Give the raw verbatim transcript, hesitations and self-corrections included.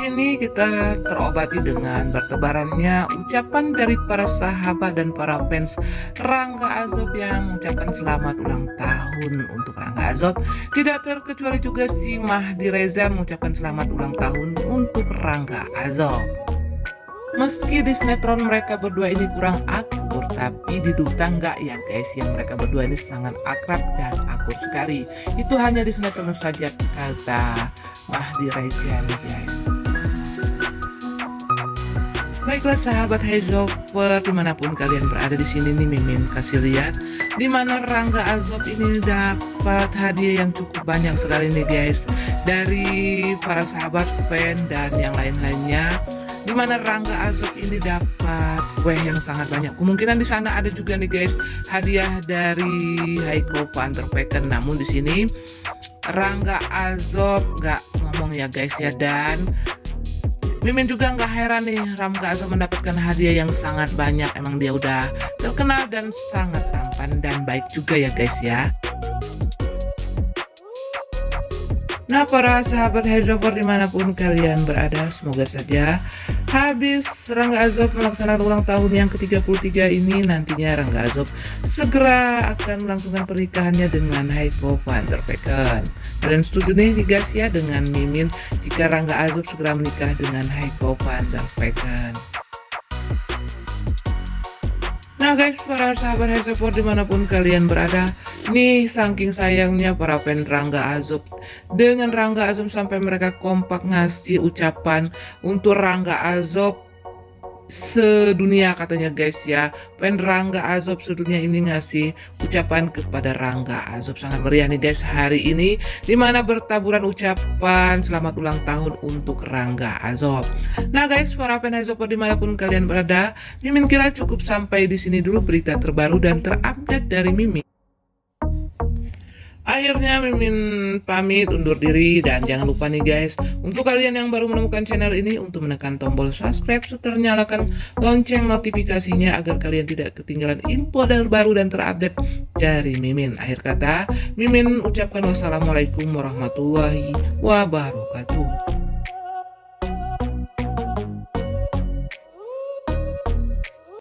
sini kita terobati dengan bertebarannya ucapan dari para sahabat dan para fans Rangga Azof yang mengucapkan selamat ulang tahun untuk Rangga Azof. Tidak terkecuali juga si Mahdy Reza mengucapkan selamat ulang tahun untuk Rangga Azof. Meski di sinetron mereka berdua ini kurang akur, tapi di duta enggak ya guys, yang mereka berdua ini sangat akrab dan akur sekali. Itu hanya di sinetron saja, kata Mahdi Raisyani guys. Baiklah sahabat Haizofers dimanapun kalian berada, di sini nih mimin kasih lihat dimana Rangga Azof ini dapat hadiah yang cukup banyak sekali nih guys, dari para sahabat fan dan yang lain-lainnya. Dimana Rangga Azof ini dapat kue yang sangat banyak. Kemungkinan di sana ada juga nih guys hadiah dari Haico Van Der Veken. Namun di sini Rangga Azof nggak ngomong ya guys ya, dan mimin juga nggak heran nih Rangga Azof mendapatkan hadiah yang sangat banyak. Emang dia udah terkenal dan sangat tampan dan baik juga ya guys ya. Nah para sahabat Haizofers dimanapun kalian berada, semoga saja habis Rangga Azof melaksanakan ulang tahun yang ke tiga puluh tiga ini, nantinya Rangga Azof segera akan melangsungkan pernikahannya dengan Haico Van Der Veken. Dan setuju nih guys ya dengan mimin jika Rangga Azof segera menikah dengan Haico Van Der Veken. Nah guys para sahabat Haizofers dimanapun kalian berada, nih saking sayangnya para fans Rangga Azof dengan Rangga Azof sampai mereka kompak ngasih ucapan untuk Rangga Azof sedunia katanya guys ya. Fans Rangga Azof sedunia ini ngasih ucapan kepada Rangga Azof, sangat meriah nih guys hari ini, dimana bertaburan ucapan selamat ulang tahun untuk Rangga Azof. Nah guys para fans Haizofers dimanapun kalian berada, mimin kira cukup sampai di sini dulu berita terbaru dan terupdate dari mimin. Akhirnya mimin pamit undur diri, dan jangan lupa nih guys untuk kalian yang baru menemukan channel ini untuk menekan tombol subscribe serta nyalakan lonceng notifikasinya agar kalian tidak ketinggalan info terbaru dan terupdate dari mimin. Akhir kata, mimin ucapkan wassalamualaikum warahmatullahi wabarakatuh.